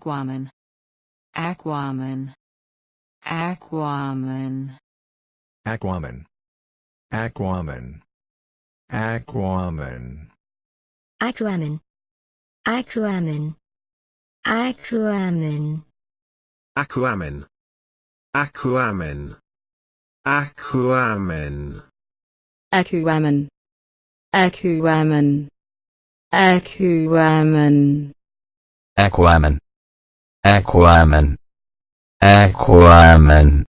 Akuammin, Akuammin, Akuammin, Akuammin, Akuammin, Akuammin, Akuammin, Akuammin, Akuammin, Akuammin, Akuammin, Akuammin, Akuammin, Akuammin, Akuammin, Akuammin, Akuammin, Akuammin.